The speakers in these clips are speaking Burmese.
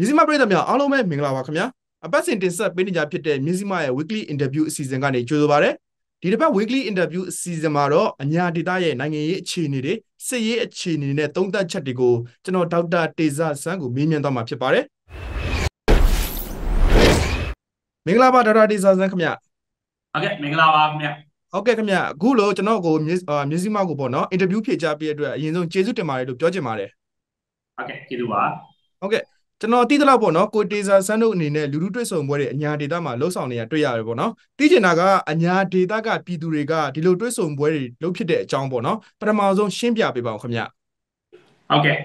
มิซิมาประเดี๋ยวอาลมณ์มิงลาวะครับมั้ยอาเป็นสิ่งที่สับเป็นที่จะพิจารณามิซิมาเอ weekly interview season กันในช่วงต่อไปทีนี้เป็น weekly interview season มาแล้วอันนี้ที่ได้ในเงี้ยชีนี่เลยเสียชีนี่เนี่ยต้องตัดชัดดีกูจนเราดาวตีซาสังกูมีเงินต่อมาพิจารณามิงลาวะดาวตีซาสังครับมั้ยโอเคมิงลาวะครับมั้ยโอเคครับมั้ยกูรู้จนเรากูมิซิมากูบอกเนาะ interview พิจารณาไปด้วยยิ่งต้องเชื่อสุดที่มาเลยดูเจ้าเจ้ามาเลยโอเคคิดดูว่าโอเคจนที่ตลาดบ่เนาะกูเตซาซันโนအနေနဲ့လူလူတွေ့ဆုံပွဲတွေအညာဒေတာမှာလှုပ်ဆောင်နေရတွေ့ရတယ်ပေါ့နော်သိချင်တာကအညာဒေတာကပြည်သူတွေကဒီလိုတွေ့ဆုံပွဲတွေလုပ်ဖြစ်တဲ့အကြောင်းပေါ့နော်ပထမဆုံးရှင်းပြပေးပါဦးခင်ဗျဟုတ်ကဲ့အဲ့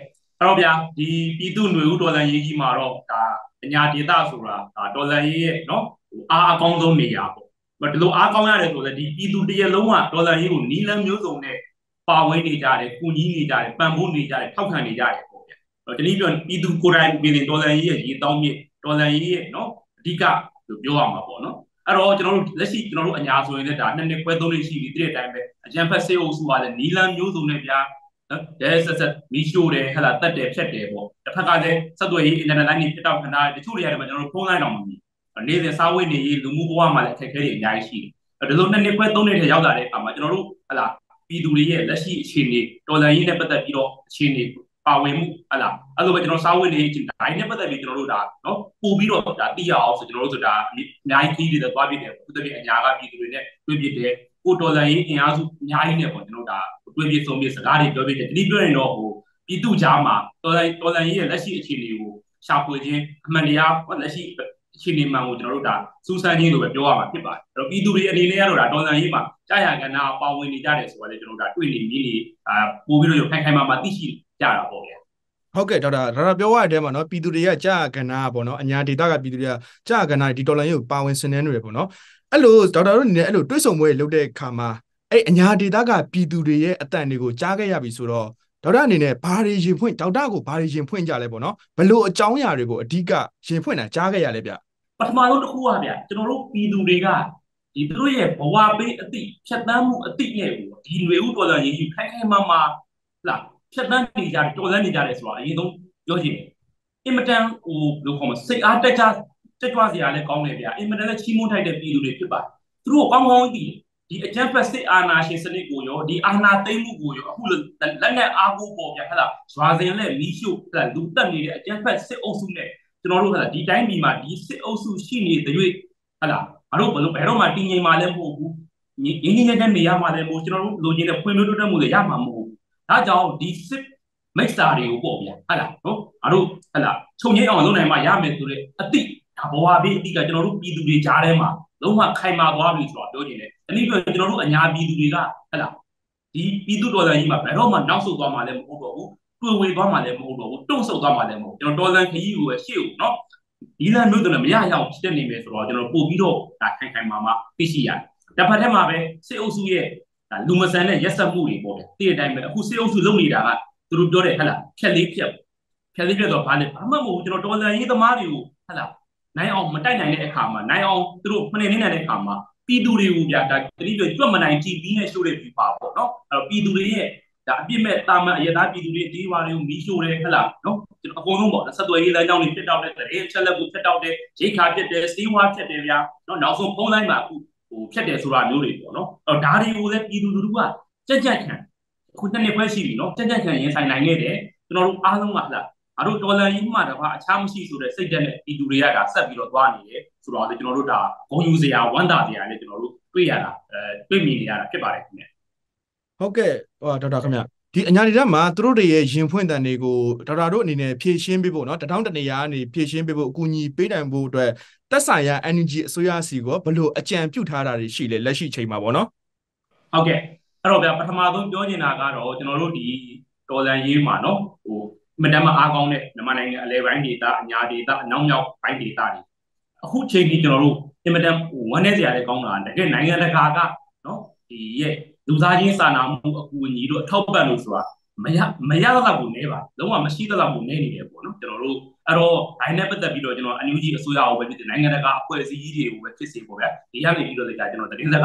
တော့ဗျာဒီပြည်သူຫນွေဦးတော်လှန်ရေးကြီးမှာတော့ဒါအညာဒေတာဆိုတာဒါတော်လှန်ရေးရဲ့เนาะအားအကောင်းဆုံးနေရာပေါ့ဒီလိုအားကောင်းရတယ်ဆိုတော့ဒီပြည်သူတရက်လုံးကတော်လှန်ရေးကိုနီးလန်းမျိုးစုံနဲ့ပါဝင်နေကြတယ်ကူညီနေကြတယ်ပံ့ပိုးနေကြတယ်ထောက်ခံနေကြတယ်တနည်းပြောပြည်သူကိုယ်တိုင်ပြည်နယ်ဒေါ်လာကြီးရဲ့ရေတောင်းမြစ်ဒေါ်လာကြီးရဲ့เนาะအဓိကလို့ပြောရမှာပေါ့เนาะအဲ့တော့ကျွန်တော်တို့လက်ရှိကျွန်တော်တို့အညာဆိုရင်လည်းဒါနှစ်နှစ်ခွဲသုံးနှစ်ရှိပြီတည့်တဲ့အတိုင်းပဲအကြံဖက်ဆေးအုပ်စုကလည်းနီလန်မျိုးစုံနဲ့ဗျာเนาะဒဲဆက်ဆက်မီရှိုးတယ်ဟလာတက်တယ်ဖြတ်တယ်ပေါ့တစ်ဖက်ကလည်းဆက်သွယ်ရေးအင်တာနက်လိုင်းတွေပြတ်တောက်ခဏတချို့တွေရတယ်မှာကျွန်တော်တို့ဖုန်းလိုင်းတော့မမီနေ့စဉ်စားဝတ်နေရေးလူမှုဘဝမှာလည်းအခက်အခဲတွေအများကြီးရှိတယ်ဒီလိုနှစ်နှစ်ခွဲသုံးနှစ်ထက်ရောက်လာတဲ့အခါမှာကျွန်တော်တို့ဟလာပြည်သူတွေရဲ့လက်ရှိအခြေအနေဒေါ်လာကြီးနဲ့ပတ်သက်ပြီးတော့အခြေအနေပါဝင်မှုဟလာအဲ့လိုပဲကျွန်တော်စာဝင်နေချင်းတိုင်းနဲ့ပတ်သက်ပြီးကျွန်တော်တို့ဒါเนาะပို့ပြီးတော့ဒါသိရအောင်ဆိုကျွန်တော်တို့ဆိုတာအများကြီးကြီးတွေသွားပြတယ်သူတပည့်အညာကပြည်သူတွေနဲ့တွေ့ပြတယ်ကိုဒေါ်လာရင်းအင်အားစုအများကြီးနဲ့ပေါ့ကျွန်တော်တို့ဒါတွေ့ပြဆုံးပြစကားတွေပြောပြတယ်တတိပြောရင်တော့ဟိုပြည်သူကြားမှာဒေါ်လာရင်းရဲ့လက်ရှိအခြေအနေကိုရှာဖွေခြင်းအမှန်တရားလက်ရှိအခြေအနေမှန်ကိုကျွန်တော်တို့ဒါစူးစမ်းခြင်းလို့ပဲပြောရမှာဖြစ်ပါတယ်အဲ့တော့ပြည်သူတွေအနေနဲ့ကတော့ဒါဒေါ်လာရင်းမှာကြာရကဏ္ဍပါဝင်နေကြတယ်ဆိုတော့လေကျွန်တော်တို့ဒါတွေ့နေပြီးနေပို့ပြီးတော့ခိုင်ခိုင်မာမာသိရှိကြတာပေါ့ဗျာဟုတ်ကဲ့ဒေါက်တာပြောရတဲ့မှာเนาะပြည်သူတွေကကြာကဏပေါ့เนาะအညာဒေတာကပြည်သူတွေကကြာကဏဒီတော်လှန်ရေးကိုပါဝင်ဆင်နွှဲနေတယ်ပေါ့เนาะအဲ့လိုဒေါက်တာတို့အနေနဲ့အဲ့လိုတွေးဆပွဲလုပ်တဲ့အခါမှာအဲ့အညာဒေတာကပြည်သူတွေရဲ့အတန်တွေကိုကြားခဲ့ရပြီဆိုတော့ဒေါက်တာအနေနဲ့ဘာတွေရင်ဖွင့်ဒေါက်တာကိုဘာတွေရင်ဖွင့်ကြလဲပေါ့เนาะဘလို့အကြောင်းအရာတွေကိုအဓိကရင်ဖွင့်တာကြားခဲ့ရလဲဗျပထမဆုံးတစ်ခုပါဗျကျွန်တော်တို့ပြည်သူတွေကဒီသူတို့ရဲ့ဘဝပေးအသည့်ဖြတ်သန်းမှုအသည့်ရဲ့ဒီຫນွေဥတော်လှန်ရေးခိုင်ခိုင်မာမာလားဖြတ်တန်းနေကြတယ်တော်လှန်နေကြတယ်ဆိုတာအရင်ဆုံးပြောချင်တယ်အင်မတန်ဟိုဘယ်လိုခေါ်မလဲစိတ်အားတက်ကြွစရာလည်းကောင်းတယ်ဗျာအင်မတန်လည်းချီးမွမ်းထိုက်တဲ့ပြည်သူတွေဖြစ်ပါတယ်သူတို့ကောင်းသိဒီအကြမ်းဖက်စစ်အာဏာရှင်စနစ်ကိုရောဒီအာဏာသိမ်းမှုကိုရောအခုလက်နက်အားကိုးပေါ်ဗျာဟဲ့လားဇွာစင်နဲ့မီးရှို့လူတက်နေတဲ့အကြမ်းဖက်စစ်အုပ်စုနဲ့ကျွန်တော်တို့ဟဲ့လားဒီတိုင်းပြည်မှာဒီစစ်အုပ်စုရှိနေတဲ့တွေ့ဟဲ့လားအတို့ဘယ်တော့မှတည်ငြိမ်မှလည်းမဟုတ်ဘူးငြိမ်းငြိမ်းချမ်းချမ်းနေရမှလည်းမဟုတ်ကျွန်တော်တို့လိုချင်တဲ့ဖွံ့ဖြိုးတိုးတက်မှုတွေရမှာမဟုတ်ဒါကြောင့်ဒီစစ်မိတ်စာတွေကိုပေါ့ဗျာဟုတ်လားနော်ငါတို့ဟုတ်လားခြုံငိမ့်အောင်လုပ်နိုင်မှရမယ်ဆိုတဲ့အတိဒါဘဝပြီးအတိကကျွန်တော်တို့ပြည်သူတွေကြားထဲမှာလုံးဝခိုင်မာသွားပြီဆိုတာပြောချင်တယ်အနည်းပြောကျွန်တော်တို့အညာပြည်သူတွေကဟုတ်လားဒီပြည်သူတော်လှန်ရေးမှာဘယ်တော့မှနောက်ဆုတ်သွားမှလည်းမဟုတ်တော့ဘူးတွေ့ဝေသွားမှလည်းမဟုတ်တော့ဘူးတုံ့ဆုတ်သွားမှလည်းမဟုတ်ကျွန်တော်တော်လှန်ခရီးကိုပဲရှေ့ဦးနော်ဒီလမ်းမျိုးတော့မရရအောင်ဖြစ်နေမယ်ဆိုတော့ကျွန်တော်ပို့ပြီးတော့ဒါခိုင်မာသိရှိရတယ်တစ်ဖက်ထဲမှာပဲစစ်အုပ်စုရဲ့လူမဆန်တဲ့ရက်စက်မှုတွေပေါ့ဗျတိတဲ့အတိုင်းပဲအခုစေအုပ်စုလုပ်နေတာကသူတို့ပြောတယ်ဟဲ့လားဖြက်လေးပြက်တော့ဘာမှမဟုတ်ကျွန်တော်တော်လှန်ရေးသမားတွေကိုဟဲ့လားနိုင်အောင်မတိုက်နိုင်တဲ့အခါမှာနိုင်အောင်သူတို့မနေနိုင်တဲ့အခါမှာပြည်သူတွေကိုဗျာဒါတတိယကျွတ်မနိုင်ကြည်ပြီးနဲ့ရှို့တဲ့ပြပါပေါ့နော်အဲ့တော့ပြည်သူတွေရဲ့ဒါအပြစ်မဲ့တာမန်အရသာပြည်သူတွေဒီဝါတွေကိုမီးရှို့တယ်ဟဲ့လားနော်ကျွန်တော်အကုန်လုံးပေါ့ဆက်သွယ်ရေးလမ်းကြောင်းတွေဖြတ်တောက်တဲ့တရေချက်လက်ကိုဖြတ်တောက်တဲ့ရိတ်ခါဖြတ်တဲ့စေးဝါဖြတ်တယ်ဗျာနော်နောက်ဆုံးဖုံးလိုက်မှာအခုဖြတ်တယ်ဆိုတာမျိုးတွေပေါ့နော်အဲ့ဒါတွေကိုလည်းပြည်သူလူထုကကြက်ခံအခုတစ်နှစ်ခွဲရှိပြီနော်ကြက်ခံရင်ဆိုင်နိုင်ခဲ့တယ်ကျွန်တော်တို့အားလုံးကဟလာအတို့ဒေါ်လာရင်းမှတပါအခြားမရှိဆိုတဲ့စိတ်ဓာတ်နဲ့ပြည်သူတွေကဒါဆက်ပြီးတော့သွားနေတယ်ဆိုတော့လေကျွန်တော်တို့ဒါဂုဏ်ယူစရာဝမ်းသာစရာနဲ့ကျွန်တော်တို့တွေ့ရတာတွေ့မြင်နေရတာဖြစ်ပါတယ်ခင်ဗျဟုတ်ကဲ့ဟောဒေါက်တာခင်ဗျဒီအညာဒေတာမှာသူတို့တွေရဲ့ရင်ဖွင့်တန်တွေကိုဒေါက်တာတို့အနေနဲ့ဖြည့်ရှင်းပေးဖို့နော်တထောင်တနေရာကနေဖြည့်ရှင်းပေးဖို့အကူအညီပေးနိုင်ဖို့အတွက်သက်ဆိုင်ရာ energy အစိုးရစီကဘလို့အကြံပြုထားတာတွေရှိလဲလက်ရှိချိန်မှာပေါ့နော်ဟုတ်ကဲ့အဲ့တော့ဗျာပထမဆုံးပြောချင်တာကတော့ကျွန်တော်တို့ဒီတော်လှန်ရေးမှာနော်ဟိုအမှန်တမ်းအားကောင်းတဲ့မြန်မာနိုင်ငံအလဲပိုင်းဒေတာအညာဒေတာအနောက်မြောက်ပိုင်းဒေတာတွေအခုချိန်ကြီးကျွန်တော်တို့အမှန်တမ်းဝမ်းနည်းစရာလည်းကောင်းတာတကယ်နိုင်ငံတကာကနော်ဒီရဲ့လူသားချင်းစာနာမှုအကူအညီတို့အထောက်ပံ့လို့ဆိုတာမရတော့ဘူးနေပါလုံးဝမရှိတော့ဘူးနေနေတယ်ပေါ့နော်ကျွန်တော်တို့အဲ့တော့ဒါနဲ့ပတ်သက်ပြီးတော့ကျွန်တော် NUG အစိုးရကိုပဲပြည်နိုင်ငံတကာအဖွဲ့အစည်းကြီးတွေကိုပဲဖြစ်စေပေါ့ဗျာဒီရနေပြီးတော့လည်းကျွန်တော်တင်စကာ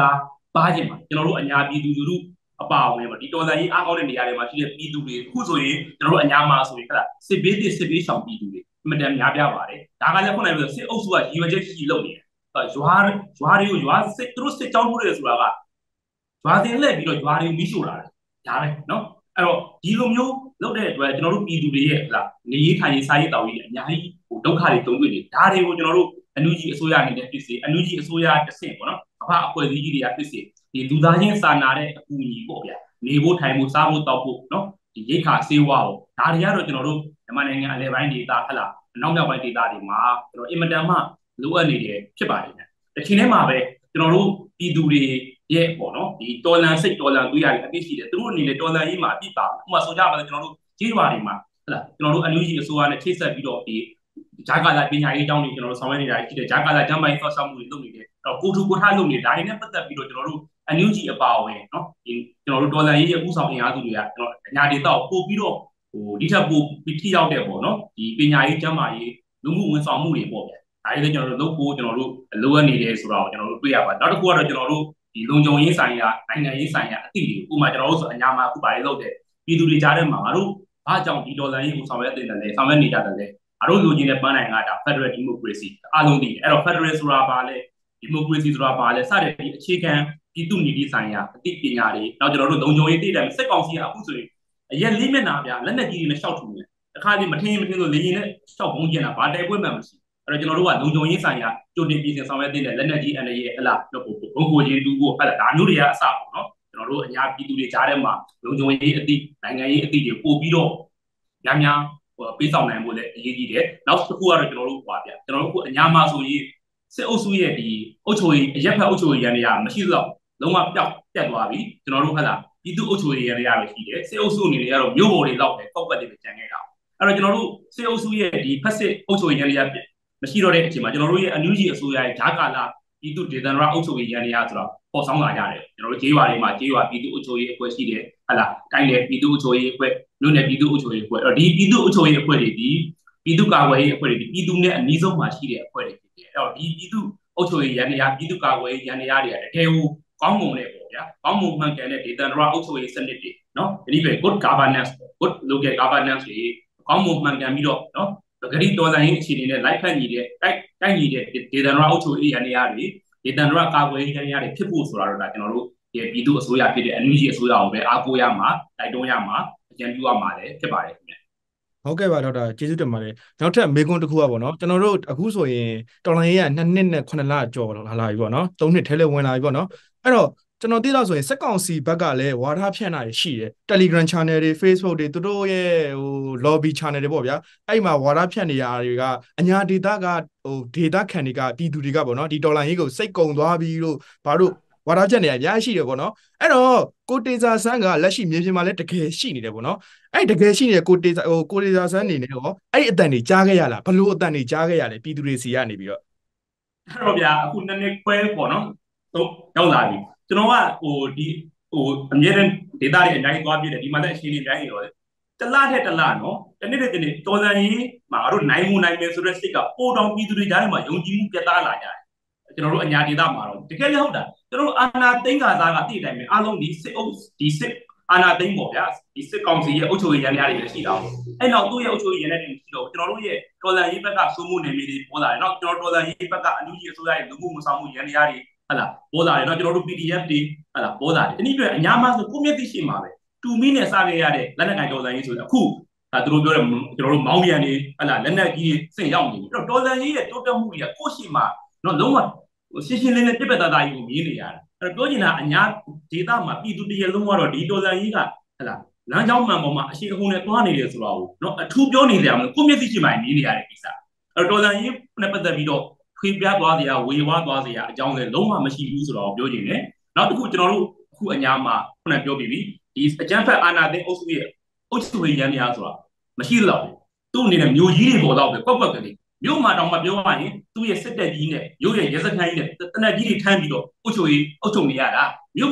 းပါခြင်းပါကျွန်တော်တို့အညာပြည်သူလူထုအပါအဝင်ပေါ့ဒီတော်လှန်ရေးအားကောင်းတဲ့နေရာတွေမှာရှိတဲ့ပြည်သူတွေအခုဆိုရင်ကျွန်တော်တို့အညာမှာဆိုရင်ဟဲ့လားစစ်ဘေးစစ်ရှောင်ပြည်သူတွေ มันเดียมยาบยาบาร์เองถ้ากันจะคนไหนรู้สึกโอ้สัวจีวันเจ็ดขี้เหล่านี้ก็จวารจวารอยู่จวารสิตรู้สึกจาวรู้เลยสัวก็จวารเองเลยพี่เราจวารอยู่มิชูราใช่ไหมเนาะไอ้เราดีลมอยู่เราเด็ดไว้จนเราปีดูดีเหรอล่ะนี่ยี่ข้ายี่สายต่อยี่เนี่ยให้ดอกขาดีตรงด้วยนี่ถ้าเรื่องว่าจนเราอนุจิอสุยานี่เด็ดพิเศษอนุจิอสุยาเด็ดเสียงก่อนเนาะเพราะว่าคนดีดีพิเศษนี่ดูได้ยังสานาเร่กูมีบ่เปียนี่บ่ไทยบ่ซาบ่ตอบ่เนาะยี่ข้าเสียวเอาถ้าเรื่องว่าจนเรามันเองอะไรบ้างดีตาขลับน้องเด็กวัยดีตาดีมากเราเอ็มเดม่ารู้อันนี้เดียใช่ป่ะเนี่ยแต่ทีนี้มาไปเรารู้ปีดูดีเยอะกว่าเนาะที่ตัวนั้นสิตัวนั้นตัวใหญ่อันนี้สิเดี๋ยวตัวนี้เลยตัวนั้นยี่มาปีต่างมาส่วนใหญ่เรารู้จีวารีมาล่ะเรารู้อันนี้ส่วนที่จะบิดออกที่จากการเป็นใหญ่เจ้าหนี้เราสมัยนี้ใหญ่ที่เดียจากการจำไม่ต้องสมุนตรงนี้เดียเรากู้ทุกท่าตรงนี้ได้เนี่ยพัฒนาบิดออกเรารู้อันนี้จีเบาเองเนาะเรารู้ตัวนั้นยี่กู้สองอย่างตัวใหญ่เรางานเดียวกู้บิดออกโอ้ดิฉันบอกวิธีเราเดียวเนาะที่เป็นยาอีกจำมาอีกลุงกูเงินสองหมื่นบอกเนี่ยไอ้เรื่องจนเราพูดจนเราเรื่องนี้เรื่องสุราจนเราตัวอย่างว่าเราต้องพูดเราจนเราที่ลุงจงยิ่งสั่งยาไอ้เนี่ยยิ่งสั่งยาติดอยู่กูมาจนเราสุดยามากูไปเราเด็กปีดูดีจ้าเรื่องมามารู้อาจารย์ที่ดูแลยิ่งกูสามวันติดนั่นเลยสามวันนี้จ้านั่นเลยอารู้ลูกจีนเนี่ยบ้านไหนงาจ้าเฟดเรดิโมครีซีอารมณ์ดีไอ้เราเฟดเรสุราบาลเลยดิโมครีซีสุราบาลเลยสาเหตุที่เชื่อกันที่ตุ้มนี่ดีสั่งยาติดเป็นยาดีเราจนเราลุงจงยิ่งติดเลยไม่ใช่กองเสียผู้สุดยังลิมิตนะพี่แล้วเนี่ยที่นี่ชอบถูกเนี่ยข้าที่มาเที่ยวตัวนี้เนี่ยชอบของเย็นนะบ้านได้บุญแบบนี้เราจะรู้ว่าลุงจงยิ่งสั่งยาจุดนี้พี่เสียงสมัยเด็กเนี่ยแล้วเนี่ยที่อันนี้อะไรเราปุ๊บผมกูยืนดูว่าอะไรตามนู้นเลยอะสาวเนาะเรารู้ยาพี่ดูดีจ้าได้มาลุงจงยิ่งตีไหนไงตีเดี๋ยวกูพี่โดยามพี่สาวไหนหมดเลยยี่ดีเด็ดแล้วสักคู่เราจะรู้ว่าพี่จะรู้ว่ายามาสุยเสียอุสุยดีอุสุยยังเป็นอุสุยยันยาไม่ใช่หรอกลงมาเดาเดาว่าพี่จะรู้ว่าอะไรที่ดูอุสุยเรียบที่เดียเซอุสุนี่เรียบยูโบเรียบเลยก็จะเป็นจังไงเราแล้วเราจะรู้เซอุสุยดีพัสดุอุสุยเรียบเนี่ยไม่ใช่เราเรียกใช่ไหมจะรู้ว่าอนุจิอุสุยจากการละที่ดูเดือนละอุสุยเรียบตัวพอสองหลายอย่างเลยเราเจียวอะไรมาเจียวที่ดูอุสุยก็ที่เดียอะไรกันเนี่ยที่ดูอุสุยก็นู่นเนี่ยที่ดูอุสุยก็ดีที่ดูอุสุยก็ดีที่ดูกาวเยก็ดีที่ดูเนี่ยนิสมาชีเรียก็ดีแล้วที่ดูอุสุยเรียบที่ดูกาวเยเรียบเนี่ยเที่ยวกองงงเลยเนี่ยกองงงมันแค่เนี่ยที่ตอนเราอุสุยสนิทดีเนาะนี่เป็น good governance good local governance ที่กองงงมันแค่มีด้วยเนาะแต่กรณีตัวนั้นยังชีเนี่ยไลฟ์แค่นี้เดียใกล้นี้เดียที่ตอนเราอุสุยยันยาดีที่ตอนเรากาวยันยาดีที่พูดสุราเราได้เนาะรู้ที่ปีดูสุยาปีเดียนี่สุยาเอาไปอากูยามาไตดงยามายันยูอามาเลยที่ไปเนี่ยโอเคป่ะดรเจซุตมาเลยนอกจากเมกงตะคู่อ่ะป่ะเนาะเราတို့အခုဆိုရင်တော်လန်ရေးက2နှစ်နဲ့9လကြော်လာပြီပေါ့เนาะ3နှစ်ထဲလဲဝင်လာပြီပေါ့เนาะအဲ့တော့ကျွန်တော်သိတော့ဆိုရင်စက်ကောင်စီဘက်ကလည်းဝါဒဖြန့်တာရှိတယ် Telegram Channel တွေ Facebook တွေသူတို့ရဲ့ဟို Lobby Channel တွေပေါ့ဗျာအဲ့မှာဝါဒဖြန့်နေရတာတွေကအညာဒေတာကဟိုဒေတာခံတွေကပြည်သူတွေကပေါ့เนาะဒီတော်လန်ရေးကိုစိတ်ကုံသွားပြီလို့ဘာလို့ဝါဒဖြန့်နေရအများရှိတယ်ပေါ့เนาะအဲ့တော့ကိုတေဇာဆန်းကလက်ရှိမြေပြင်မှာလည်းတကယ်ရှိနေတယ်ပေါ့เนาะအဲ့တကယ်ရှိနေတဲ့ကိုတေဇာဆန်းနေနဲ့ရောအဲ့အတန်တွေကြားခဲ့ရလားဘလို့အတန်တွေကြားခဲ့ရလဲပြည်သူတွေစီကနေပြီးတော့အဲ့တော့ဗျာအခုနည်းနည်းပွဲပေါ့เนาะတော့ရောက်လာပြီကျွန်တော်ကဟိုအမြဲတမ်းဒေတာတွေအတိုင်းသွားပြည့်တယ်ဒီမှာလည်းအရှင်နေတိုင်းရောတလားတဲ့တလားเนาะတနေ့တဲ့တနေ့တော်စံရင်မှာငါတို့နိုင်မယ်ဆိုတဲ့စိတ်ကပိုတောင်ပြည်သူတွေကြားထဲမှာယုံကြည်မှုပြတ်သားလာကြတယ်ကျွန်တော်တို့အညာဒေတာမှာတော့တကယ်လည်းဟုတ်တာကျွန်တော်တို့အာနာသိန်းကစားကတိတိုင်းပဲအားလုံးဒီစစ်အုပ်ဒီစစ်အာနာသိန်းပေါ့ဗျာဒီစစ်ကောင်စီရဲ့အုပ်ချုပ်ရေးရန်ရတွေလည်းရှိတာအဲ့တော့သူ့ရဲ့အုပ်ချုပ်ရေးရန်တွေရှိတော့ကျွန်တော်တို့ရဲ့တော်လန်ရေးဘက်ကစိုးမှုနယ်မြေတွေပေါ်လာတယ်နောက်ကျွန်တော်တော်လန်ရေးဘက်ကအလူကြီးအစိုးရရဲ့လူမှုဝန်ဆောင်မှုရန်ရတွေဟလာပေါ်လာတယ်နော်ကျွန်တော်တို့ PDF တွေဟလာပေါ်လာတယ်ဒီနေ့ပြအများမဆိုကိုမျက်သိရှိမှာပဲတူမီနဲ့စခဲ့ရတဲ့လက်နက်ကိုင်တော်လန်ရေးဆိုတော့အခုသူတို့ပြောတယ်ကျွန်တော်တို့မောင်းပြန်နေဟလာလက်နက်ကြီးစင်ရောက်နေပြီအဲ့တော့တော်လန်ရေးရဲ့တိုးတက်မှုတွေကကိုရှိမှာနော်လုံးဝရှင်းရှင်းလင်းလင်းပြပတာတာကြီးကိုမြင်နေရတာအဲ့တော့ပြောချင်တာအညာဒေတာမှာပြည်သူတရေလုံးကတော့ဒီတော်လန်ကြီးကဟလာလမ်းကြောင်းမှန်ပေါ်မှာအရှိအဟုန်နဲ့တွားနေတယ်ဆိုတော့နော်အထူးပြောနေကြရမလို့ကိုမျက်စိရှိမှမြင်နေရတဲ့ကိစ္စအဲ့တော့တော်လန်ကြီးနဲ့ပတ်သက်ပြီးတော့ခွေပြသွားစရာဝေဝါးသွားစရာအကြောင်းလည်းလုံးဝမရှိဘူးဆိုတော့ပြောချင်တယ်နောက်တစ်ခုကျွန်တော်တို့အခုအညာမှာခုနပြောပြပြီးဒီအကြမ်းဖက်အာဏာသိမ်းအုပ်စုရဲ့အုပ်ချုပ်ရေးရန်များဆိုတာမရှိတော့ဘူးသူ့အနေနဲ့မျိုးကြီးတွေပေါ်တော့ပဲကွက်ကနေမြို့မှာတောင်မှပြောရရင်သူ့ရဲ့စစ်တပ်ကြီးနဲ့မြို့ရဲ့ရဲစခန်းကြီးနဲ့တနက်ကြီးတွေထမ်းပြီးတော့အုပ်ချုပ်ရေးအုပ်ချုပ်နေရတာမြို့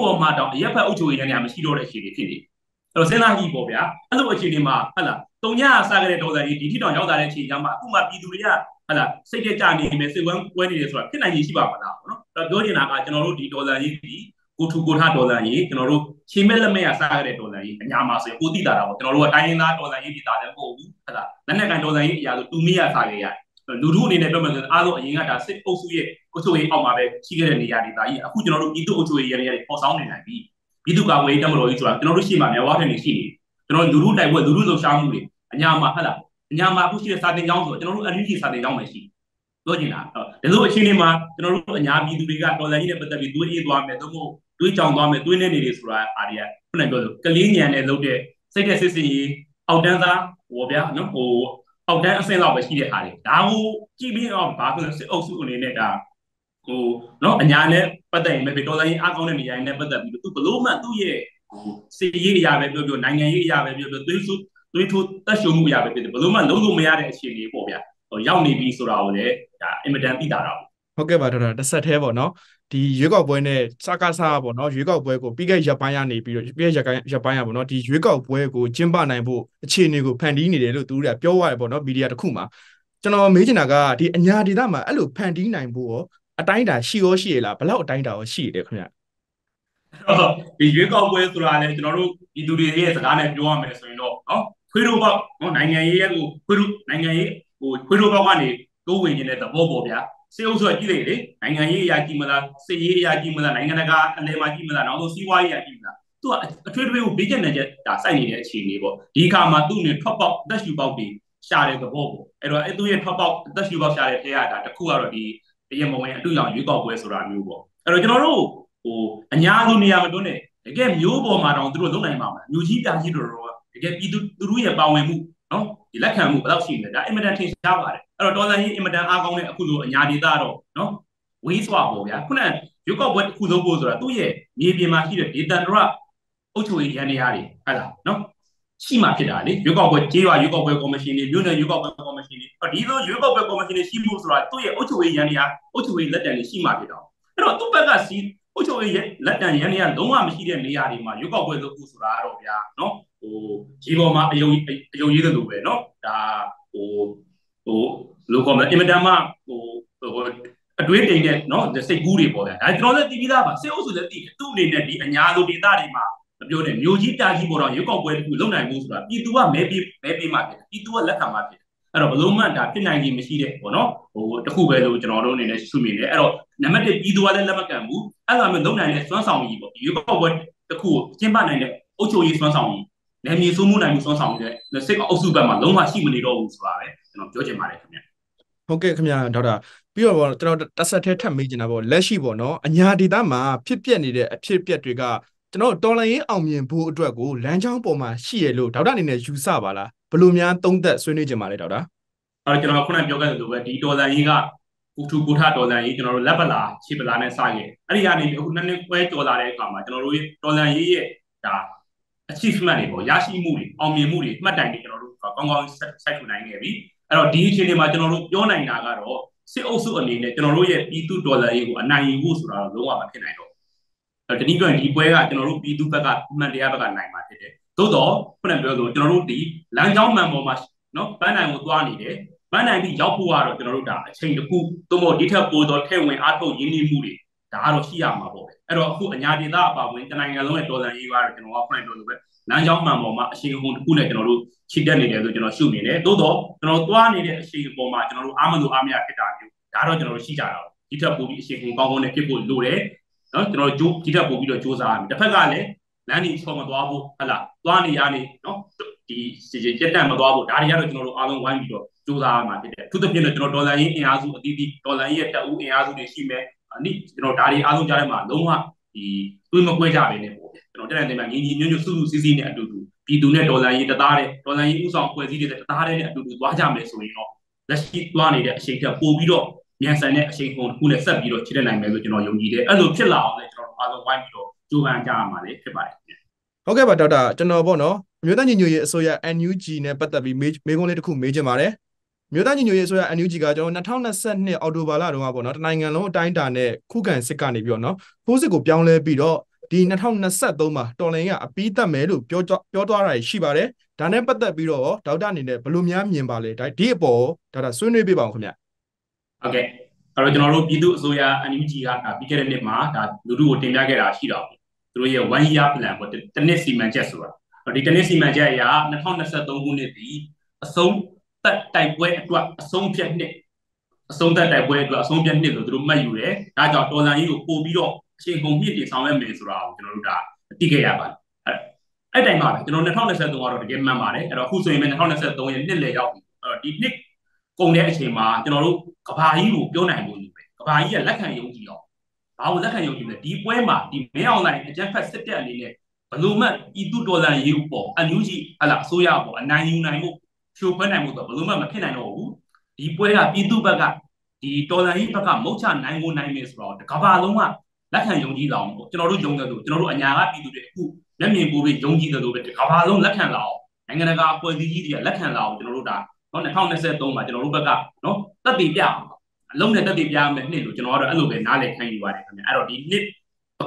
ပေါ်မှာတောင်အရက်ဖက်အုပ်ချုပ်ရေးရန်မရှိတော့တဲ့အခြေအနေဖြစ်နေအဲ့တော့စဉ်းစားကြည့်ပေါ့ဗျာအဲ့လိုအခြေအနေမှာဟုတ်လားတုံညာစားကြတဲ့ဒေါ်လာကြီးဒီထိတောင်ရောက်လာတဲ့အခြေအနေမှာအခုမှပြည်သူတွေကဟုတ်လားစိတ်ကြကြနေမယ်စိတ်ဝမ်းကွဲနေတယ်ဆိုတာဖြစ်နိုင်ရည်ရှိပါမလားပေါ့နော်အဲ့တော့ပြောချင်တာကကျွန်တော်တို့ဒီဒေါ်လာကြီးဒီ ကိုထူကိုထဒေါ်လာကြီးကျွန်တော်တို့ချိန်မဲ့လက်မဲ့ရစရတဲ့ဒေါ်လာကြီးအညာမှာဆိုရင်ကိုတိတာတာပေါ့ကျွန်တော်တို့ကတိုင်းရင်းသားဒေါ်လာကြီးဒီတာလည်းမဟုတ်ဘူးဟုတ်လားလက်နဲ့ကန်ဒေါ်လာကြီးအရာဆိုတူမီရစခဲ့ရတယ်လူထုအနေနဲ့ပြောမယ်ဆိုအားလုံးအရင်ကဒါစစ်အုပ်စုရဲ့ကိုယ်စုရေးအောက်မှာပဲရှိခဲ့တဲ့နေရာဒေသကြီးအခုကျွန်တော်တို့ပြည်သူ့အုပ်ချုပ်ရေးနေရာတွေပေါ်ဆောင်နေနိုင်ပြီပြည်သူ့ကာကွယ်ရေးတပ်မတော်ကြီးဆိုတာကျွန်တော်တို့ရှိမှများဝါးထင်နေရှိနေကျွန်တော်လူထုတိုက်ပွဲလူထုလှုပ်ရှားမှုတွေအညာမှာဟုတ်လားအညာမှာအခုရှိတဲ့စာတင်ကြောင်းဆိုကျွန်တော်တို့အရေးကြီးစာတင်ကြောင်းပဲရှိပြောချင်တာဒါဆိုအချိန်လေးမှာကျွန်တော်တို့အညာပြည်သူတွေကတော်လှန်ရေးနဲ့ပတ်သက်ပြီးတွေးကြည့်သွားမယ်သို့မဟုတ်တွေးကြောင်သွားမယ်တွေးနေနေတွေဆိုတာအားရခုနကပြောလို့ကလေးညံနဲ့လုပ်တဲ့စိတ်သက်စစ်စင်ရေးအောက်တန်းသားဟောဗျာနော်ဟိုအောက်တန်းအဆင့်လောက်ပဲရှိတဲ့ဟာတွေဒါကိုကြည့်ပြီးတော့ဘာလို့စစ်အုပ်စုအနေနဲ့ဒါဟိုနော်အညာနဲ့ပတ်သက်ရင်ပဲတော်လှန်ရေးအားကောင်းတဲ့နေရာနဲ့ပတ်သက်ပြီးသူဘလို့မှသူ့ရဲ့ဟိုစီရေးအရာပဲပြောပြောနိုင်ငံရေးအရာပဲပြောပြောတွေးထိုးတက်ရှုံမှုအရာပဲဖြစ်တယ်ဘလို့မှလုံးလုံးမရတဲ့အခြေအနေပေါ့ဗျာရောက်နေပြီဆိုတာကိုလည်းဒါအင်မတန်သိတာတော့ဟုတ်ကဲ့ပါဒေါက်တာတစ်ဆက်သေးပေါ့နော်ဒီရွေးကောက်ပွဲနဲ့စကားစားပေါ့နော်ရွေးကောက်ပွဲကိုပြီးခဲ့ရပ်ပိုင်းရနေပြီးတော့ပြီးခဲ့ရပ်ပိုင်းရပေါ့နော်ဒီရွေးကောက်ပွဲကိုကျင်းပနိုင်ဖို့အခြေအနေကိုဖန်တီးနေတယ်လို့သူတို့ကပြောရတယ်ပေါ့နော်မီဒီယာတစ်ခုမှာကျွန်တော်မေးချင်တာကဒီအညာဒေသမှာအဲ့လိုဖန်တီးနိုင်ဖို့ရောအတိုင်းအတာရှိရလားဘယ်လောက်အတိုင်းအတာရောရှိရလဲခင်ဗျဒီရွေးကောက်ပွဲဆိုတာလည်းကျွန်တော်တို့ဒီသူတွေရဲ့စကားနဲ့ပြောရမယ်ဆိုရင်တော့နော်ခွေးတို့ပေါ့နော်နိုင်ငံရေးရဲ့ကိုခွေးတို့နိုင်ငံရေးဟိုခွေးတို့ဘက်ကနေတိုးဝင်နေတဲ့သဘောပေါ်ဗျာစေအောင်ဆိုကြည့်လိုက်လေနိုင်ငံရေးအရာကြီးမလားစစ်ရေးအရာကြီးမလားနိုင်ငံတကာအလဲမှာကြီးမလားနောက်ဆုံးစီးပွားရေးအရာကြီးမလားသူကအထွေထွေကိုဘေးကျက်နေကြတာစိုက်နေတဲ့အခြေအနေပေါ့ဒီခါမှာသူ့နဲ့ထွက်ပေါက်အသက်ရှူပေါက်ပြီးရှာတဲ့သဘောပေါ့အဲ့တော့အဲ့သူ့ရဲ့ထွက်ပေါက်အသက်ရှူပေါက်ရှာတဲ့ထဲရတာတစ်ခုကတော့ဒီတရမဝင်အတူရောင်ရွေးကောက်ပွဲဆိုတာမျိုးပေါ့အဲ့တော့ကျွန်တော်တို့ဟိုအညာလူနေရာမတွန်းနဲ့တကယ်မျိုးပေါ်မှာတောင်သူတို့လုံးနိုင်ပါမှာမျိုးကြီးပြားကြီးတော်တော်တကယ်ပြည်သူသူတို့ရဲ့ပါဝင်မှုနော်ဒီလက်ခံမှုဘယ်လောက်ရှိနေလဲဒါအင်မတန်ထင်ရှားပါတယ်အဲ့တော့တော်လှန်ရေးအင်မတန်အားကောင်းတဲ့အခုလိုအညာဒေသတော့နော်ဝေးစွာပေါ့ဗျာခုနရုပ်ကောက်ဘွဲတစ်ခုလုံးပို့ဆိုတာသူ့ရဲ့မြေပြင်မှာရှိတဲ့ဒေသန္တရအုပ်ချုပ်ရေးရန်နေရာတွေဟုတ်လားနော်ရှိမှဖြစ်တာလေရုပ်ကောက်ဘွဲကြေးရွာရုပ်ကောက်ဘွဲကော်မရှင်တွေမြို့နယ်ရုပ်ကောက်ဘွဲကော်မရှင်တွေဒီလိုရုပ်ကောက်ဘွဲကော်မရှင်တွေရှိမှုဆိုတာသူ့ရဲ့အုပ်ချုပ်ရေးရန်နေရာအုပ်ချုပ်ရေးလက်တံတွေရှိမှဖြစ်တော့အဲ့တော့သူ့ဘက်ကစီးအုပ်ချုပ်ရေးလက်တံရန်နေရာလုံးဝမရှိတဲ့နေရာတွေမှာရုပ်ကောက်ဘွဲလုပ်ဖို့ဆိုတာတော့ဗျာနော်ဟိုကြီးပေါ်မှာအယုံရေးတယ်လို့ပဲเนาะဒါဟိုလိုကောမအင်မတန်မှဟိုအတွေးတိမ်တဲ့เนาะစိတ်ကူးတွေပေါ်တယ်ဒါကျွန်တော်လည်းတီးပြီးသားပါစေအုပ်စုလည်းတီးတယ်သူ့အနေနဲ့ဒီအညာလိုဒေသတွေမှာမပြောတဲ့မျိုးကြီးတာကြီးပေါ်တော့ရုပ်ောက်ပွဲတစ်ခုလုံနိုင်မှုဆိုတာပြည်သူကမဲပေးမှဖြစ်တယ်ပြည်သူကလက်ခံမှဖြစ်တယ်အဲ့တော့ဘလုံးမှန်တာဖြစ်နိုင်ခြင်းမရှိတဲ့ပေါ့เนาะဟိုတစ်ခုပဲလို့ကျွန်တော်တို့အနေနဲ့ရှုမြင်တယ်အဲ့တော့နံပါတ်1ပြည်သူကလည်းလက်မခံဘူးအဲ့လိုမျိုးလုံနိုင်တဲ့စွမ်းဆောင်ကြီးပေါ့ရုပ်ောက်ပွဲတစ်ခုကိုကျင်းပနိုင်တဲ့အုပ်ချုပ်ရေးစွမ်းဆောင်ကြီးလည်းမြေဆိုးမှုနိုင်မှုစွမ်းဆောင်နေတဲ့စစ်အုပ်စုဘက်မှာလုံးဝရှိမနေတော့ဘူးဆိုတာပဲကျွန်တော်ပြောချင်ပါတယ်ခင်ဗျဟုတ်ကဲ့ခင်ဗျဒေါက်တာပြီးတော့ကျွန်တော်တစ်ဆက်သေးထပ်မေးချင်တာပေါ့လက်ရှိပေါ့နော်အညာဒေသမှာဖြစ်ပျက်နေတဲ့အဖြစ်အပျက်တွေကကျွန်တော်တော်လှန်ရေးအောင်မြင်ဖို့အတွက်ကိုလမ်းကြောင်းပေါ်မှာရှိရလို့ဒေါက်တာအနေနဲ့ယူဆပါလားဘယ်လိုများသုံးသပ်ဆွေးနွေးချင်ပါလဲဒေါက်တာအဲ့တော့ကျွန်တော်ခုနပြောခဲ့သလိုပဲဒီတော်လှန်ရေးကကိုထူကိုထတော်လှန်ရေးကျွန်တော်တို့လက်ပလာခြေပလာနဲ့စခဲ့အဲ့ဒီကနေအခုနှစ်ခွဲတော်လာတဲ့အခါမှာကျွန်တော်တို့တော်လှန်ရေးရဲ့ဒါ achievement တွေပေါ့ရရှိမှုတွေအောင်မြင်မှုတွေမှတ်တိုင်တွေကျွန်တော်တို့ကောင်းကောင်းစိုက်ထူနိုင်ခဲ့ပြီအဲ့တော့ဒီအခြေအနေမှာကျွန်တော်တို့ပြောနိုင်တာကတော့စစ်အုပ်စုအနေနဲ့ကျွန်တော်တို့ရဲ့ပြည်သူဒေါ်လာရေးကိုအနိုင်ယူဖို့ဆိုတာတော့လုံးဝမဖြစ်နိုင်တော့အဲ့ဒီနေ့ပြန်ဒီပွဲကကျွန်တော်တို့ပြည်သူဘက်ကမှန်တရားဘက်ကနိုင်မှာဖြစ်တယ်သို့တော့ခုနပြောဆိုကျွန်တော်တို့ဒီလမ်းကြောင်းမှန်ပေါ်မှာနော်ပန်းနိုင်ကိုသွားနေတယ်ပန်းနိုင်ပြီးရောက်ဖို့ကတော့ကျွန်တော်တို့ဒါအချိန်တစ်ခုသို့မဟုတ်ဒီထက်ပိုတော့ထဲဝင်အားထုတ်ရင်းနှီးမှုတွေဒါကတော့ရှိရမှာပေါ့အဲ့တော့အခုအညာဒေသအပါဝင်တနိုင်ငံလုံးရဲ့ဒေါ်လာရေးကတော့ကျွန်တော်က point လို့ဆိုပဲလမ်းကြောင်းမှန်ပေါ်မှာအရှိန်အဟုန်တစ်ခုနဲ့ကျွန်တော်တို့ခြေတက်နေတယ်ဆိုကျွန်တော်ရှုမြင်တယ်သို့တော့ကျွန်တော်သွားနေတဲ့အရှိန်အပေါ်မှာကျွန်တော်တို့အားမလို့အားမရဖြစ်တာမျိုးဒါတော့ကျွန်တော်တို့ရှိကြတာပေါ့ဒီထက်ပိုပြီးအရှိန်အဟုန်ကောင်းကောင်းနဲ့ဖြစ်ဖို့လိုတယ်နော်ကျွန်တော်တို့ဒီထက်ပိုပြီးတော့စူးစမ်းရမယ်တစ်ဖက်ကလည်းလမ်းကြီးဆော်မသွားဘူးဟလာသွားနေရနေနော်ဒီရက်တန့်မသွားဘူးဒါတွေကတော့ကျွန်တော်တို့အားလုံးဝိုင်းပြီးတော့စူးစမ်းရမှာဖြစ်တယ်သူတစ်ပြည့်တော့ကျွန်တော်ဒေါ်လာရေးအင်အားစုအသီးသီးဒေါ်လာရေးရဲ့တက်ဦးအင်အားစုတွေရှိမယ်အဲ့ဒီကျွန်တော်ဒါတွေအားလုံးကြားထဲမှာလုံးဝဒီတွေးမကွဲကြပါနဲ့ပေါ့ကျွန်တော်တက်တဲ့နေမှာငင်းကြီးညွန့်ညွတ်စုစုစည်းစည်းနဲ့အတူတူပြည်သူနဲ့ဒေါ်လာရေးတသားတဲ့ဒေါ်လာရေးဥဆောင်ဖွဲ့စည်းတဲ့တသားတဲ့နဲ့အတူတူသွားကြမယ်ဆိုရင်တော့လက်ရှိသွားနေတဲ့အချိန်ထက်ပိုပြီးတော့မြန်ဆန်တဲ့အချိန်ကုန်တစ်ခုနဲ့ဆက်ပြီးတော့ခြေတက်နိုင်မယ်လို့ကျွန်တော်ယုံကြည်တယ်အဲ့လိုဖြစ်လာအောင်လည်းကျွန်တော်အားလုံးဝိုင်းပြီးတော့ကြိုးပမ်းကြရမှာလေဖြစ်ပါတယ်ဟုတ်ကဲ့ပါဒေါက်တာကျွန်တော်ပေါ့နော်မြို့သားညညရေးအစိုးရ NUG နဲ့ပတ်သက်ပြီးမေးခွန်းလေးတစ်ခုမေးချင်ပါတယ်မြို့သားညီညွတ်ရေးဆိုရ NUG ကကျွန်တော်2022အောက်တိုဘာလတုန်းကပေါ့နော်တနိုင်ငံလုံးအတိုင်းအတာနဲ့ခုခံစစ်ကနေပြီးတော့နော်ဖိုးစစ်ကိုပြောင်းလဲပြီးတော့ဒီ2023မှာတော်လှန်ရေးအပီးတက်မယ်လို့ပြောသွားတာရှိပါတယ်ဒါနဲ့ပတ်သက်ပြီးတော့ဒေါက်တာအနေနဲ့ဘယ်လိုများမြင်ပါလဲဒီအပေါ်ဒေါက်တာဆွေးနွေးပေးပါဦးခင်ဗျဟုတ်ကဲ့ เราจะนอนปีดูโซยาอันนี้มีจีการนะพิจารณาเด็กมาถ้าดูดูโอทีมยาแกราชีเราตัวเยาวันยาพลังก็จะเทนนิสซีแมนเชสเตอร์เราที่เทนนิสซีแมนเชสเตอร์ยาในท้องนักแสดงคนนี้ที่ส่งแต่ไต่ป่วยตัวส่งเพียงเนี่ยส่งแต่ไต่ป่วยตัวส่งเพียงเนี่ยตัวไม่อยู่เลยถ้าจะตัวนั้นอยู่ปูบีโร่เช่นกงมีที่สามเอ็มเบสเราจะนอนได้ที่แกยาบ้านไอ้แต่มาจะนอนในท้องนักแสดงเราจะเก็บมามาเลยเราคู่ส่วนในท้องนักแสดงเนี่ยเลยยาวดิบนิกกงเนี่ยเช่นมาจะนอนกระพายอยู่เกี่ยวไหนบุญกระพายยังรักใครอยู่ดีอ่ะเอารักใครอยู่ดีเลยดีป่วยมาดีไม่เอาอะไรอาจารย์แพทย์เสพยาเนี่ยบรรลุมันอีดูดอลลาร์ยูโปอันยูจีอะไรโซยาโปอันนายยูนายโมชูเป็นนายโมกับบรรลุมันมาแค่ไหนโอ้ดีป่วยกับอีดูแบบกับดีดอลลาร์ยูแบบกับมุชานนายงูนายเมสเราแต่กระพายลงมารักใครอยู่ดีเราจะนอนรู้ยงกันดูจะนอนรู้อันยากับอีดูเด็กกูแล้วมีบุหรี่ยงดีกันดูแต่กระพายลงรักใครเราอย่างนั้นก็ป่วยดีดีรักใครเราจะนอนรู้ได้ตอนในท้องในเซตตรงมาจะนอนรู้แบบกับเนาะตัดติดยาลงในตัดติดยาแบบนี้เราจะนอนรู้อันลูกเป็นน่าเล็กใครอยู่อะไรกันเนี่ยเราดีนิด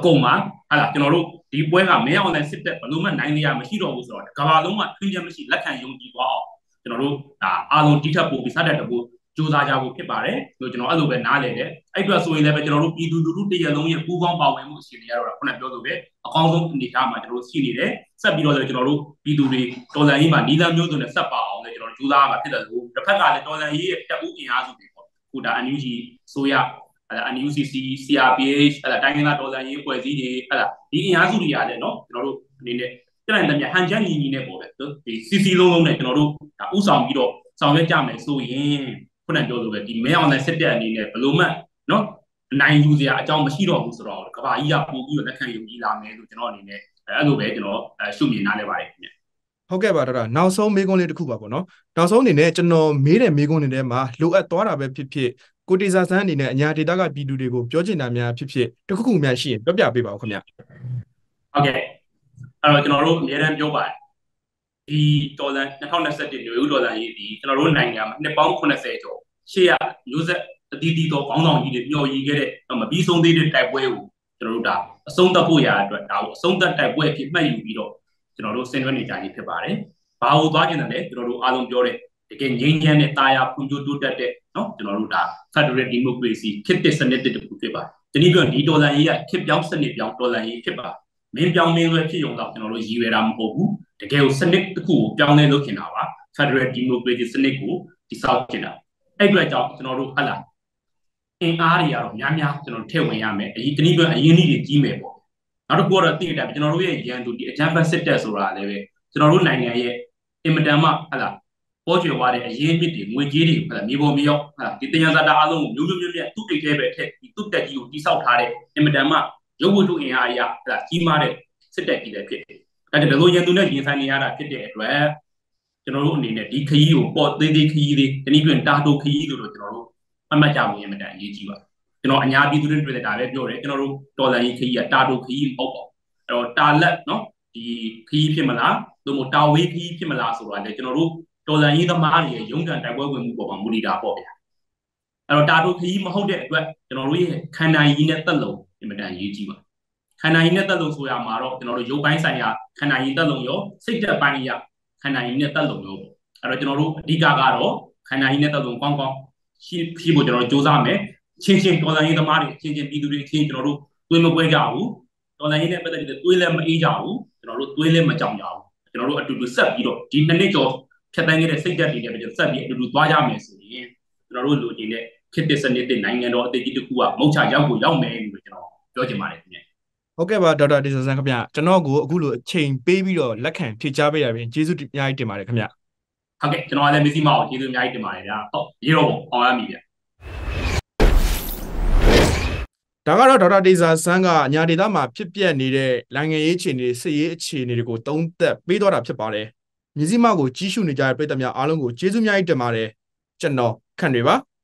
กงมาอะไรจะนอนรู้ดีป่วยกับไม่เอาในสิบแต่ปัจจุบันในนิยามไม่ใช่เราอุตส่าห์กว่าลงมาขึ้นยังไม่ใช่รักษายงดีกว่าจะนอนรู้อารมณ์ที่จะปูพิสดารกูจูดาจาบุกเข้าไปเราจะนอนอันลูกเป็นน่าเล็กเลยไอ้ตัวส่วนนี้เป็นจะนอนรู้ปีดูดูที่จะลงอย่างกู้กองเบาเอ็มก็สิ่งนี้เราคนนั้นเดียวตัวเองกองตรงนี้ทำมาจะนอนสิ่งนี้เลยสับบีเราจะนอนรู้ปีดูดีตัวไหนมาดีแล้วมีตัวไหนสับเบาเลยจะนอนจูดามาที่เราดูแต่ถ้าการเลยตัวไหนจะอุ้งอิงอาสุดีกว่ากูได้อันนี้ที่โซยาอะไรอันนี้ UCC CRPH อะไรต่างๆนะตัวอะไรยี่ห้ออะไรดีอะไรนี่ยังสุริยะเลยเนาะเราดูนี่เนี่ยฉะนั้นเนี่ยฮันจันนี่เนี่ยบอกเลยตัวที่ CC ลงๆเนี่ยเราดูอุตส่าห์ไปดูสองเรื่องจำเลยสู้ยังคนนั้นเดียวเลยที่ไม่เอาในเซตเดียนี่เนี่ยบลูมันเนาะนายยูเซียเจ้าไม่ใช่หรอกอุตส่าห์ก็ว่าอีกอย่างพวกนี้แล้วแค่ยังอีลาเมย์ดูจะนอนนี่เนี่ยแล้วดูแบบจะนอนช่วงนี้น่าเลี้ยบเนี่ยဟုတ်ကဲ့ပါဒေါက်တာနောက်ဆုံးမေးခွန်းလေးတစ်ခုပါပေါ့နော်နောက်ဆုံးအနေနဲ့ကျွန်တော်မေးတဲ့မေးခွန်းတွေထဲမှာလိုအပ်သွားတာပဲဖြစ်ဖြစ်ကိုတေဇာဆန်းအနေနဲ့အညာဒေတာကပြည်သူတွေကိုပြောချင်တာများဖြစ်ဖြစ်တစ်ခုခုများရှိရင်ပြောပြပေးပါဦးခင်ဗျဟုတ်ကဲ့အဲ့တော့ကျွန်တော်တို့အများအားပြောပါတယ်ဒီဒေါ်လာ2021နွေဦးဒေါ်လာရေးဒီကျွန်တော်တို့နိုင်ငံမှာနှစ်ပေါင်း80ကျော်ရှေ့ရမျိုးဆက်အသီးသီးသောခေါင်းဆောင်ကြီးတွေမျှော်ရည်ခဲ့တဲ့မပြီးဆုံးသေးတဲ့တိုက်ပွဲကိုကျွန်တော်တို့ဒါအဆုံးသတ်ဖို့ရာအတွက်ဒါကိုအဆုံးသတ်တိုက်ပွဲအဖြစ်မှတ်ယူပြီးတော့ကျွန်တော်တို့ဆင်နွှဲနေကြကြီးဖြစ်ပါတယ်။ဘာလို့သွားကျင်တယ်လဲကျွန်တော်တို့အားလုံးပြောတဲ့တကယ်ငြိမ်းချမ်းတဲ့တာယာဖွံ့ဖြိုးတိုးတက်တဲ့နော်ကျွန်တော်တို့ဒါ Federal Democracy ခေတ်တစ်စနစ်တစ်ခုဖြစ်ပါတယ်။ဒီနည်းပြောဒီဒေါ်လာရေးကခေတ်ပြောင်းစနစ်ပြောင်းဒေါ်လာရေးဖြစ်ပါမင်းပြောင်းမင်းလွဲဖြစ်ရုံတော့ကျွန်တော်တို့ရည်ရွယ်တာမဟုတ်ဘူး။တကယ်ကိုစနစ်တစ်ခုကိုပြောင်းလဲလုပ်ချင်တာပါ။ Federal Democracy စနစ်ကိုတည်ဆောက်ချင်တာ။အဲ့အတွက်ကြောင့်ကျွန်တော်တို့ဟာလာအင်အားတွေကတော့များများကျွန်တော်ထည့်ဝင်ရမယ်။ဒီနည်းပြောအရင်းအနှီးတွေကြီးမယ်ပေါ့နောက်တစ်ခုကတော့တင်တယ်ကျွန်တော်တို့ရဲ့ရန်သူဒီအကြမ်းဖက်စစ်တပ်ဆိုတာလည်းပဲကျွန်တော်တို့နိုင်ငံရဲ့အင်မတန်မှဟာလာပေါ်ကျွေးွားတဲ့အရေးအမြစ်တွေငွေကြေးတွေဟာလာမြေပေါ်မြေရောက်ဟာလာဒီတရားစတာအားလုံးကိုမျိုးမျိုးမြတ်သူ့တိတ်သေးပဲထက်ဒီသူ့တက်ကြီးကိုတိဆောက်ထားတဲ့အင်မတန်မှရုပ်ဝတ္ထုအင်အားကြီးဟာလာကြီးမားတဲ့စစ်တပ်ကြီးလည်းဖြစ်တယ်။ဒါကြောင့်ဒီလိုရန်သူနဲ့ရင်ဆိုင်နေရတာဖြစ်တဲ့အတွက်ကျွန်တော်တို့အနေနဲ့ဒီခရီးကိုပေါ်သေးသေးခရီးလေးတနည်းပြန်တာတိုခရီးလို့တော့ကျွန်တော်တို့မှတ်မှတ်ကြဖို့အင်မတန်အရေးကြီးပါကျွန်တော်အညာပြည်သူတွေတွေ့တဲ့ဒါပဲပြောတယ်ကျွန်တော်တို့တော်လန်ကြီးခရီးကတာတိုခရီးမဟုတ်ပါဘူးအဲ့တော့တာလက်နော်ဒီခရီးဖြစ်မလားသို့မဟုတ်တာဝေးခရီးဖြစ်မလားဆိုတာလေကျွန်တော်တို့တော်လန်ကြီးသမားတွေရုံးကန်တိုက်ပွဲဝင်မှုပေါ်မှာမူတည်တာပေါ့ဗျာအဲ့တော့တာတိုခရီးမဟုတ်တဲ့အတွက်ကျွန်တော်တို့ရဲ့ခန္ဓာကြီးနဲ့သက်လုံးအင်မတန်ရေးကြီးပါခန္ဓာကြီးနဲ့သက်လုံးဆိုရမှာတော့ကျွန်တော်တို့ရုပ်ပိုင်းဆိုင်ရာခန္ဓာကြီးသက်လုံးရောစိတ်ဓာတ်ပိုင်းရာခန္ဓာကြီးနဲ့သက်လုံးရောပေါ့အဲ့တော့ကျွန်တော်တို့အဓိကကတော့ခန္ဓာကြီးနဲ့သက်လုံးကောင်းကောင်းရှိဖို့ကျွန်တော်စူးစမ်းမယ်ချင်းချင်းဒေါ်လာရေးသမားတွေချင်းချင်းပြည်သူတွေချင်းကျွန်တော်တို့တွေးမပွဲကြဘူးဒေါ်လာရေးနဲ့ပတ်သက်ပြီးတွေးလည်းမအေးကြဘူးကျွန်တော်တို့တွေးလည်းမကြောင်ကြဘူးကျွန်တော်တို့အတူတူဆက်ပြီးတော့ဒီနှစ်နှစ်ကျော်ဖြတ်တန်းခဲ့တဲ့စိတ်ဓာတ်တွေနဲ့ကျွန်တော်ဆက်ပြီးအတူတူသွားကြမယ်ဆိုရင်ကျွန်တော်တို့လိုချင်တဲ့ခေတ်တစ်စနစ်တဲ့နိုင်ငံတော်အသေးကြီးတစ်ခုကမုတ်ချရောက်ကိုရောက်မယ်လို့ကျွန်တော်ပြောချင်ပါတယ်ခင်ဗျဟုတ်ကဲ့ပါဒေါက်တာတေဇာဆန်းခင်ဗျကျွန်တော်ကိုအခုလိုအချိန်ပေးပြီးတော့လက်ခံဖြည့်ချပေးရပြင်ကျေးဇူးအများကြီးတင်ပါတယ်ခင်ဗျဟုတ်ကဲ့ကျွန်တော်လည်းမစ္စည်းမအောင်ကျေးဇူးအများကြီးတင်ပါတယ်ဗျဟုတ်ရေတော့အောင်ရမည်ဗျဒါကတော့ဒေါက်တာတေဇာဆန်းကအညာဒေသမှာဖြစ်ပျက်နေတဲ့နိုင်ငံရေးအခြေအနေစစ်ရေးအခြေအနေတွေကိုသုံးသပ်ပေးသွားတာဖြစ်ပါတယ်။မြစည်းမကိုကြီးစုနေကြတဲ့ပြည်သူများအားလုံးကိုကျေးဇူးများတင်ပါတယ်။ကျွန်တော်ခန့်တွေပါ။